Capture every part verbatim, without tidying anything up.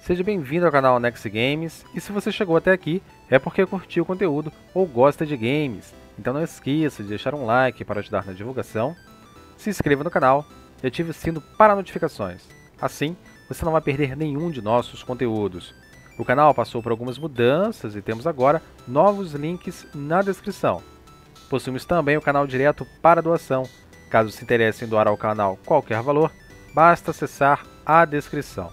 Seja bem-vindo ao canal Nexy Games, e se você chegou até aqui é porque curtiu o conteúdo ou gosta de games, então não esqueça de deixar um like para ajudar na divulgação, se inscreva no canal e ative o sino para notificações, assim você não vai perder nenhum de nossos conteúdos. O canal passou por algumas mudanças e temos agora novos links na descrição. Possuímos também o canal direto para doação, caso se interesse em doar ao canal qualquer valor, basta acessar a descrição.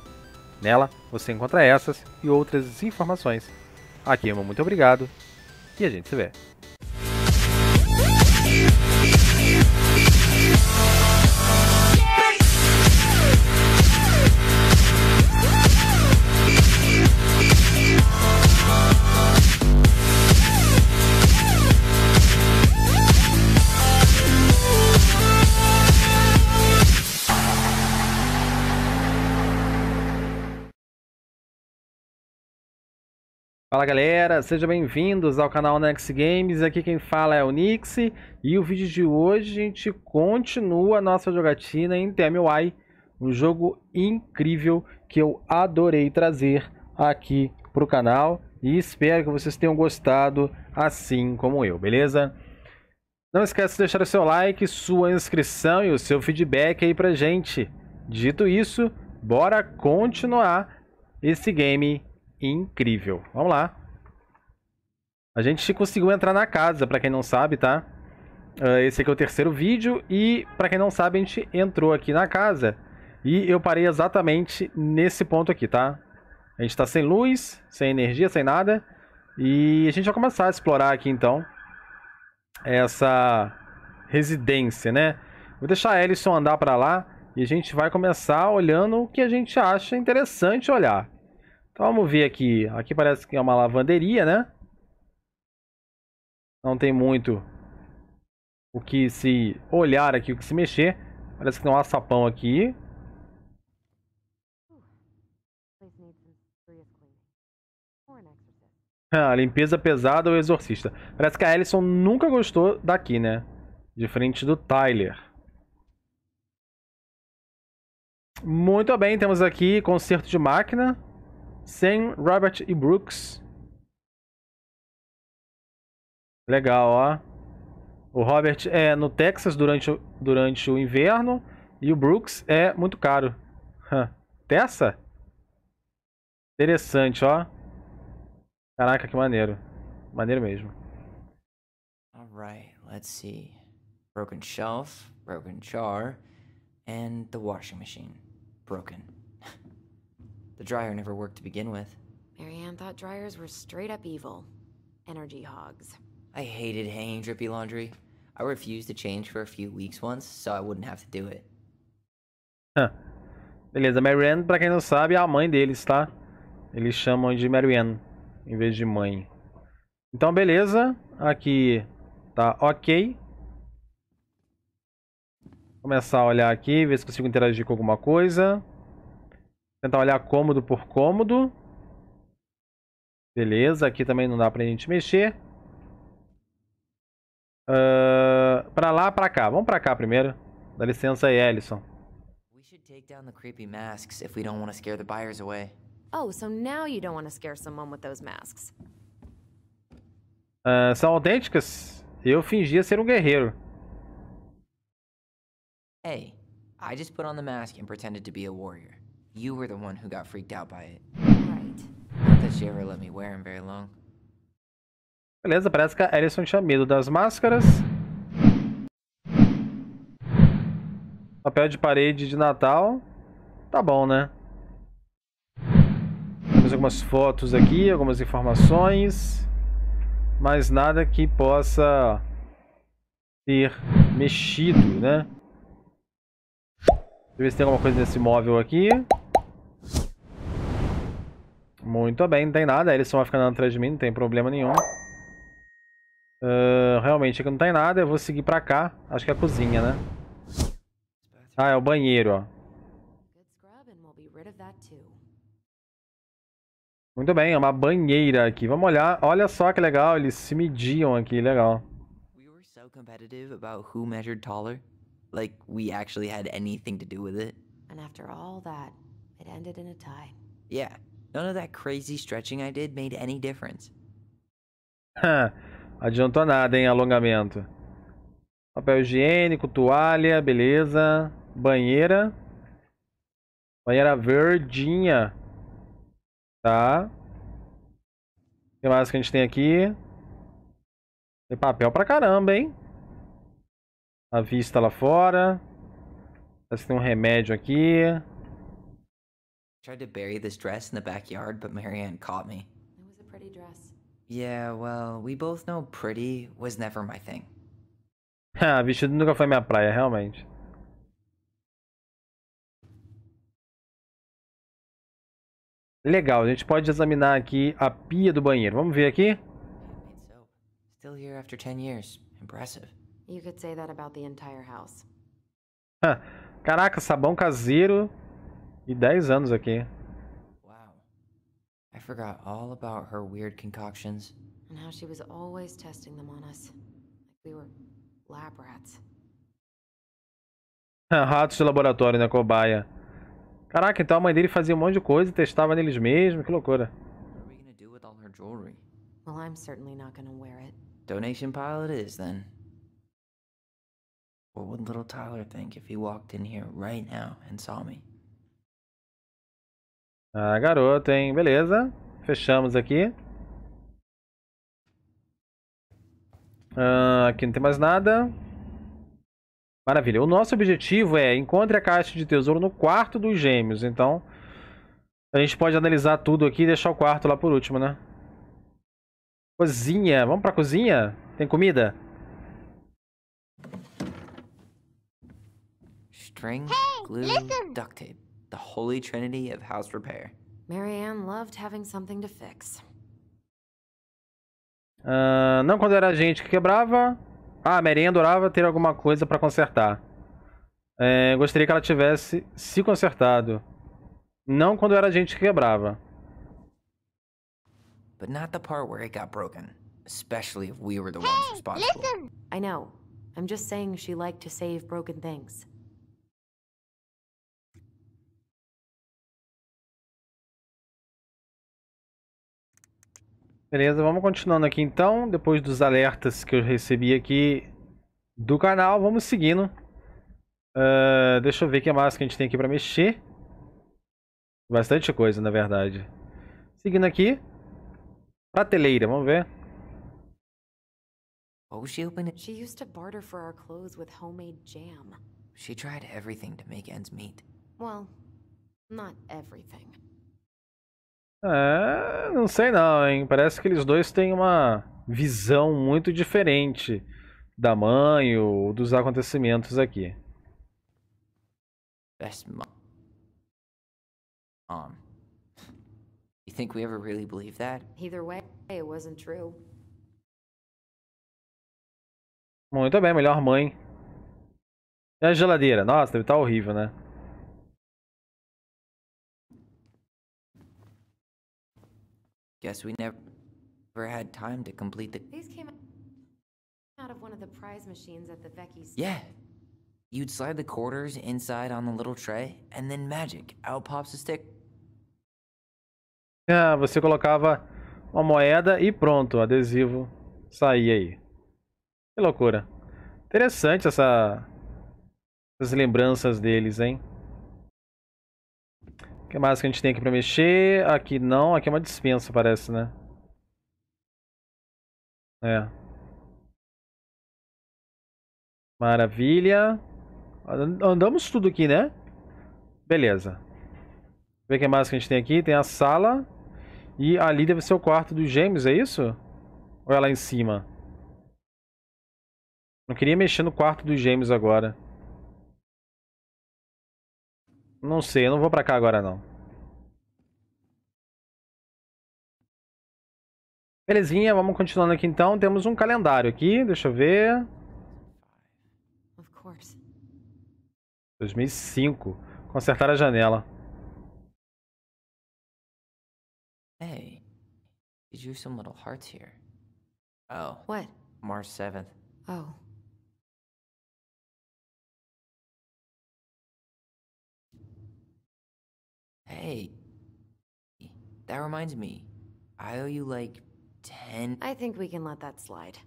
Nela você encontra essas e outras informações. Aqui é meu muito obrigado e a gente se vê. Fala galera, sejam bem-vindos ao canal Nexy Games, aqui quem fala é o Nexy e o vídeo de hoje a gente continua a nossa jogatina em T M Y, um jogo incrível que eu adorei trazer aqui para o canal e espero que vocês tenham gostado assim como eu, beleza? Não esquece de deixar o seu like, sua inscrição e o seu feedback aí pra gente. Dito isso, bora continuar esse game incrível. Vamos lá. A gente conseguiu entrar na casa, pra quem não sabe, tá? Esse aqui é o terceiro vídeo e, pra quem não sabe, a gente entrou aqui na casa e eu parei exatamente nesse ponto aqui, tá? A gente tá sem luz, sem energia, sem nada e a gente vai começar a explorar aqui, então, essa residência, né? Vou deixar a Alyson andar pra lá e a gente vai começar olhando o que a gente acha interessante olhar. Então vamos ver aqui, aqui parece que é uma lavanderia, né? Não tem muito o que se olhar aqui, o que se mexer. Parece que tem um açapão aqui. Ah, limpeza pesada ou exorcista. Parece que a Alyson nunca gostou daqui, né? Diferente do Tyler. Muito bem, temos aqui conserto de máquina. Sem Robert e Brooks. Legal, ó. O Robert é no Texas durante o, durante o inverno. E o Brooks é muito caro. Huh. Tessa? Interessante, ó. Caraca, que maneiro. Maneiro mesmo. All right, let's see. Broken shelf, broken jar, and the washing machine. Broken. The dryer never worked to begin with. Marianne thought dryers were straight up evil. Energy hogs. I hated hanging drippy laundry. I refused to change for a few weeks once, so I wouldn't have to do it. Ah. Beleza, Marianne, pra quem não sabe, é a mãe deles, tá? Eles chamam de Marianne, em vez de mãe. Então, beleza. Aqui tá ok. Vou começar a olhar aqui, ver se consigo interagir com alguma coisa. Tentar olhar cômodo por cômodo. Beleza, aqui também não dá pra gente mexer. Uh, pra lá, pra cá. Vamos pra cá primeiro. Dá licença aí, Alyson. We should take down the creepy masks if we don't want to scare the buyers away. Oh, so now you don't want to scare someone with those masks. Uh, são autênticas? Eu fingia ser um guerreiro. Hey, I just put on the mask and pretended to be a warrior. You were the one who got freaked out by it. Right. Not that she ever let me wear them very long. Beleza, parece que a Alyson tinha medo das máscaras. Papel de parede de Natal. Tá bom, né? Temos algumas fotos aqui, algumas informações. Mas nada que possa ser mexido, né? Deixa eu ver se tem alguma coisa nesse móvel aqui. Muito bem, não tem nada. Eles só vão ficar andando atrás de mim, não tem problema nenhum. Uh, realmente aqui não tem nada. Eu vou seguir pra cá. Acho que é a cozinha, né? Ah, é o banheiro, ó. Muito bem, é uma banheira aqui. Vamos olhar. Olha só que legal. Eles se mediam aqui, legal. We were so competitive about who measured taller. Like we actually had anything to do with it. And after all that, it ended in a tie. Yeah. None of that crazy stretching I did made any difference. Adiantou nada, hein? Alongamento. Papel higiênico, toalha, beleza. Banheira. Banheira verdinha. Tá. O que mais que a gente tem aqui? Tem papel pra caramba, hein? A vista lá fora. Parece que tem um remédio aqui. Tried to bury this dress in the backyard, but Marianne caught me. It was a pretty dress. Yeah, well, we both know pretty was never my thing. Ah, vestido nunca foi minha praia, realmente. Legal, a gente pode examinar aqui a pia do banheiro. Vamos ver aqui? Still here after ten years. Impressive. You could say that about the entire house. Ah, caraca, sabão caseiro e dez anos aqui. Wow. I forgot all about her weird concoctions and how she was always testing them on us. Like we were lab rats. Ratos de laboratório, né, cobaia. Caraca, então a mãe dele fazia um monte de coisa e testava neles mesmo, que loucura. What are we gonna do with all her jewelry? Well, I'm certainly not gonna wear it. Donation pile it is then. What would little Tyler think if he walked in here right now and saw me? Ah, garoto, hein? Beleza. Fechamos aqui. Ah, aqui não tem mais nada. Maravilha. O nosso objetivo é encontre a caixa de tesouro no quarto dos gêmeos. Então, a gente pode analisar tudo aqui e deixar o quarto lá por último, né? Cozinha. Vamos pra cozinha? Tem comida? String, glue, hey, duct tape. The holy trinity of house repair. Marianne loved having something to fix. Uh, não quando era a gente que quebrava. Ah, a Marianne adorava ter alguma coisa pra consertar. É, gostaria que ela tivesse se consertado. Não quando era a gente que quebrava. But not the part where it got broken, especially if we were the hey, ones responsible. Listen. I know. I'm just saying she liked to save broken things. Beleza, vamos continuando aqui então, depois dos alertas que eu recebi aqui do canal, vamos seguindo. Uh, deixa eu ver o que mais que a gente tem aqui pra mexer. Bastante coisa, na verdade. Seguindo aqui, prateleira, vamos ver. Oh, she opened it. She used to barter for our clothes with homemade jam. She tried everything to make ends meet. Well, not everything. É, não sei não, hein? Parece que eles dois têm uma visão muito diferente da mãe ou dos acontecimentos aqui. Best mom. Um. You think we ever really believed that? Either way, it wasn't true. Muito bem, melhor mãe. E a geladeira? Nossa, deve estar horrível, né? Guess we never had time to complete the... These came out of one of the prize machines at the Vecchi's... Yeah. You'd slide the quarters inside on the little tray, and then magic, out pops a stick. Ah, você colocava uma moeda e pronto, o adesivo saía aí. Que loucura. Interessante essa... essas lembranças deles, hein? O que mais que a gente tem aqui pra mexer? Aqui não, aqui é uma dispensa, parece, né? É. Maravilha. Andamos tudo aqui, né? Beleza. Vamos ver o que mais que a gente tem aqui. Tem a sala. E ali deve ser o quarto dos gêmeos, é isso? Ou é lá em cima? Não queria mexer no quarto dos gêmeos agora. Não sei, eu não vou pra cá agora não. Belezinha, vamos continuando aqui então. Temos um calendário aqui, deixa eu ver. dois mil e cinco. Consertar a janela. Hey, you drew some little hearts here. Oh. What? March seventh. Oh. Hey, That reminds me, I owe you like ten... I think we can let that slide.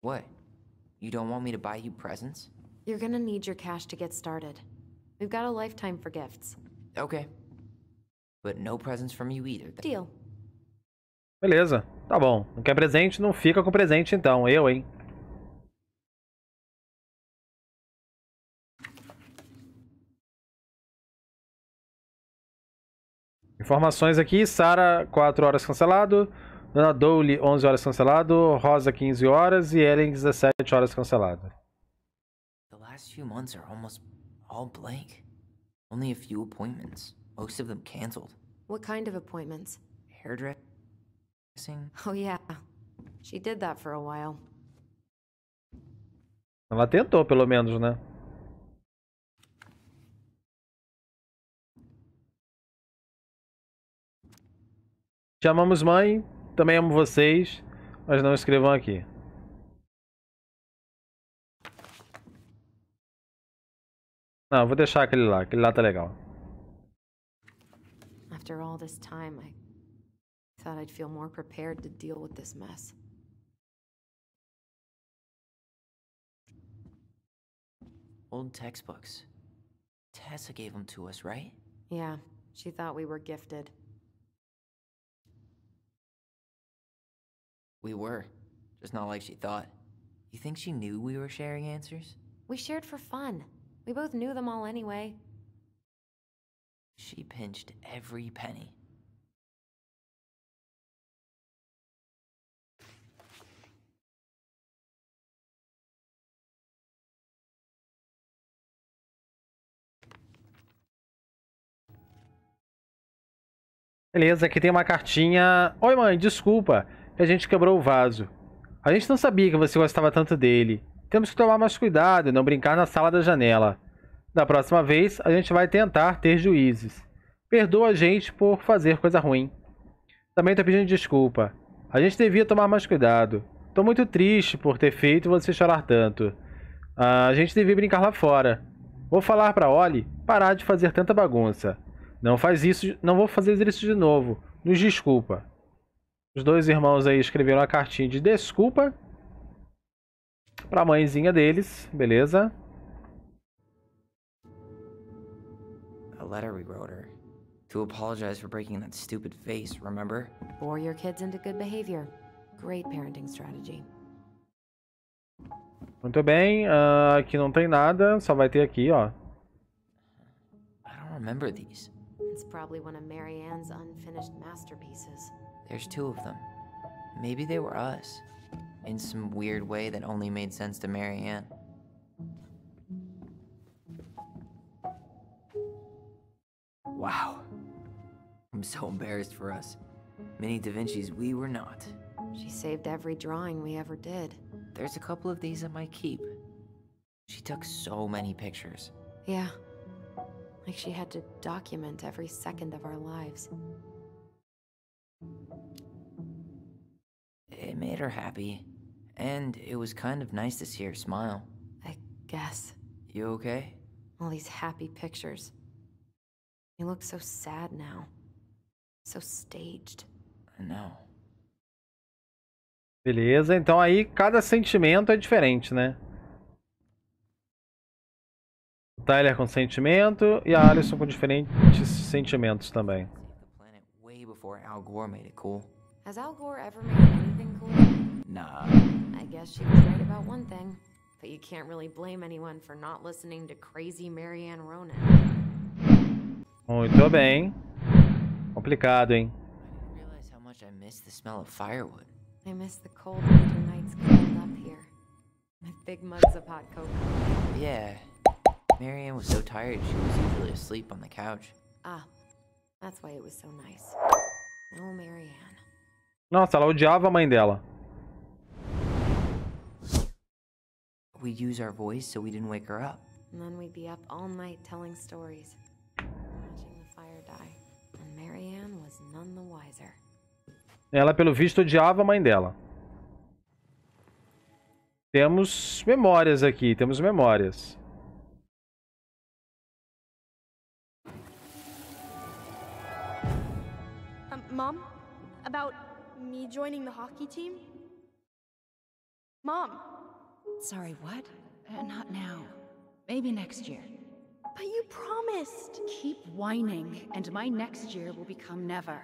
What? You don't want me to buy you presents? You're gonna need your cash to get started. We've got a lifetime for gifts. Okay. But no presents from you either. Deal. Beleza, tá bom. Não quer presente, não fica com presente então. Eu, hein? Informações aqui, Sarah, quatro horas cancelado, Dona Dolly, onze horas cancelado, Rosa, quinze horas e Ellen, dezessete horas cancelado. The last few months are almost all blank. Only a few appointments, most of them canceled. What kind of appointments? Hairdressing. Oh yeah. She did that for a while. Ela tentou, pelo menos, né? Te amamos, mãe. Também amo vocês, mas não escrevam aqui. Não, vou deixar aquele lá. Aquele lá tá legal. After all this time, I thought I'd feel more prepared to deal with this mess. Old textbooks. Tessa gave them to us, right? Yeah, she thought we were gifted. We were. Just not like she thought. You think she knew we were sharing answers? We shared for fun. We both knew them all anyway. She pinched every penny. Beleza, aqui tem uma cartinha. Oi, mãe, desculpa. A gente quebrou o vaso. A gente não sabia que você gostava tanto dele. Temos que tomar mais cuidado e não brincar na sala da janela. Da próxima vez, a gente vai tentar ter juízes. Perdoa a gente por fazer coisa ruim. Também tô pedindo desculpa. A gente devia tomar mais cuidado. Tô muito triste por ter feito você chorar tanto. A gente devia brincar lá fora. Vou falar pra Oli parar de fazer tanta bagunça. Não faz isso, não vou fazer isso de novo. Nos desculpa. Os dois irmãos aí escreveram uma cartinha de desculpa para a mãezinha deles, beleza? A letter we wrote her to apologize for breaking that stupid vase, remember? Bore your kids into good behavior. Great parenting strategy. Muito bem, uh, aqui não tem nada, só vai ter aqui, ó. I don't remember these. It's probably one of Marianne's unfinished masterpieces. There's two of them. Maybe they were us. In some weird way that only made sense to Marianne. Wow. I'm so embarrassed for us. Many Da Vinci's we were not. She saved every drawing we ever did. There's a couple of these at my keep. She took so many pictures. Yeah. Like she had to document every second of our lives. It made her happy, and it was kind of nice to see her smile. I guess. You okay? All these happy pictures. You look so sad now. So staged. I know. Beleza, então aí cada sentimento é diferente, né? O Tyler com sentimento e a Alyson com diferentes sentimentos também. Before Al Gore made it cool. Has Al Gore ever made anything cool? Nah. I guess she was right about one thing, but you can't really blame anyone for not listening to crazy Marianne Ronan. Muito bem. Complicado, hein? I didn't realize how much I missed the smell of firewood. I miss the cold winter nights cold up here. With big mugs of hot cocoa. Yeah. Marianne was so tired she was usually asleep on the couch. Ah. That's why it was so nice. Oh, Marianne. Nossa, ela odiava a mãe dela. We'd use our voice so we didn't wake her up. And then we'd be up all night telling stories, watching the fire die, and Marianne was none the wiser. Ela, pelo visto, odiava a mãe dela. Temos memórias aqui, temos memórias. Mom, about me joining the hockey team? Mom! Sorry, what? Uh, not now. Maybe next year. But you promised! Keep whining, and my next year will become never.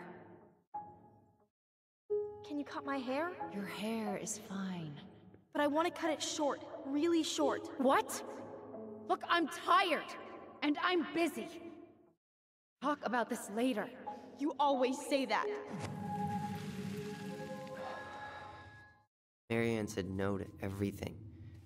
Can you cut my hair? Your hair is fine. But I want to cut it short, really short. What? Look, I'm tired, and I'm busy. Talk about this later. You always say that. Marianne said no to everything.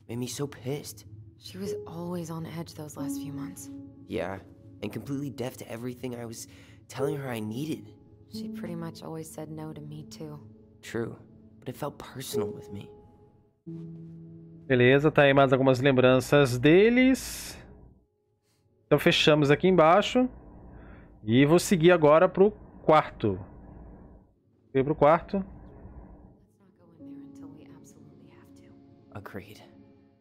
Made me so pissed. She was always on edge those last few months. Yeah, and completely deaf to everything I was telling her I needed. She pretty much always said no to me too. True, but it felt personal with me. Beleza, tá aí mais algumas lembranças deles. Então fechamos aqui embaixo. E vou seguir agora pro quarto. Vou pro quarto.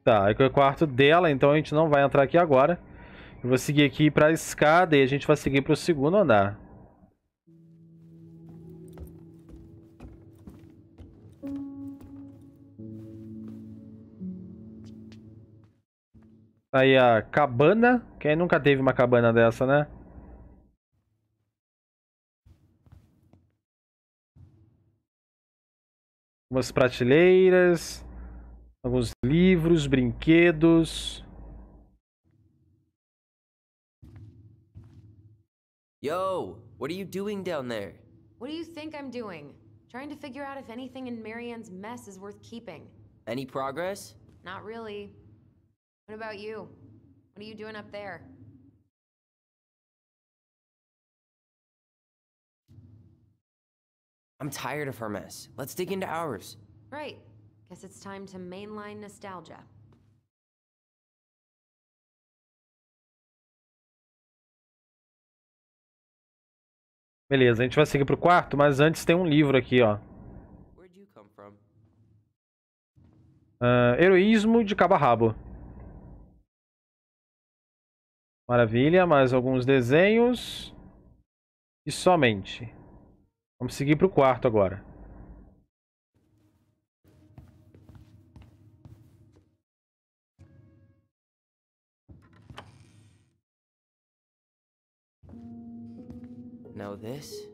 Tá, aqui é o quarto dela, então a gente não vai entrar aqui agora. Eu vou seguir aqui pra escada e a gente vai seguir pro segundo andar. Tá aí a cabana. Quem nunca teve uma cabana dessa, né? Algumas prateleiras, alguns livros, brinquedos. Yo, what are you doing down there? What do you think I'm doing? Trying to figure out if anything in Marianne's mess is worth keeping. Any progress? Not really. What about you? What are you doing up there? I'm tired of her mess. Let's dig into ours. Right. Guess it's time to mainline nostalgia. Beleza, a gente vai seguir pro quarto, mas antes tem um livro aqui, ó. Where'd you come from? Uh, Heroísmo de Cabo-Rabo. Maravilha, mais alguns desenhos. E somente. Vamos seguir para o quarto agora. Now this